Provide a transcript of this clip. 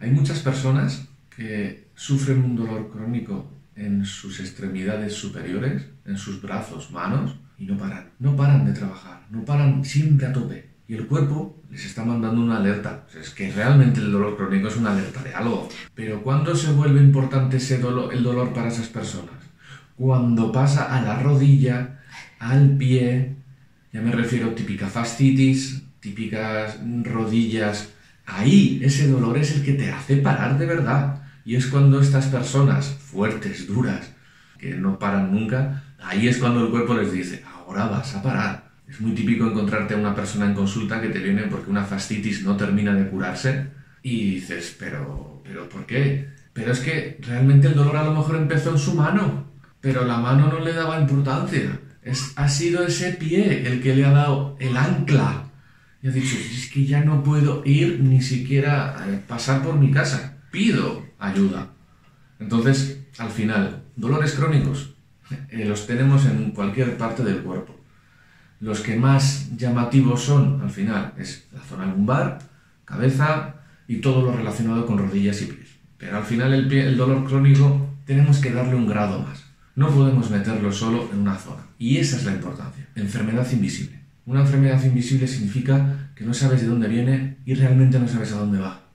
Hay muchas personas que sufren un dolor crónico en sus extremidades superiores, en sus brazos, manos, y no paran de trabajar, no paran, siempre a tope. Y el cuerpo les está mandando una alerta. Pues es que realmente el dolor crónico es una alerta de algo. Pero ¿cuándo se vuelve importante el dolor para esas personas? Cuando pasa a la rodilla, al pie, ya me refiero a típica fascitis, típicas rodillas. Ahí ese dolor es el que te hace parar de verdad. Y es cuando estas personas fuertes, duras, que no paran nunca, ahí es cuando el cuerpo les dice, ahora vas a parar. Es muy típico encontrarte a una persona en consulta que te viene porque una fascitis no termina de curarse y dices, pero ¿por qué? Pero es que realmente el dolor a lo mejor empezó en su mano, pero la mano no le daba importancia. Ha sido ese pie el que le ha dado el ancla. Y ha dicho, es que ya no puedo ir ni siquiera a pasar por mi casa. Pido ayuda. Entonces, al final, dolores crónicos los tenemos en cualquier parte del cuerpo. Los que más llamativos son, al final, es la zona lumbar, cabeza y todo lo relacionado con rodillas y pies. Pero al final el dolor crónico tenemos que darle un grado más. No podemos meterlo solo en una zona. Y esa es la importancia. Enfermedad invisible. Una enfermedad invisible significa que no sabes de dónde viene y realmente no sabes a dónde va.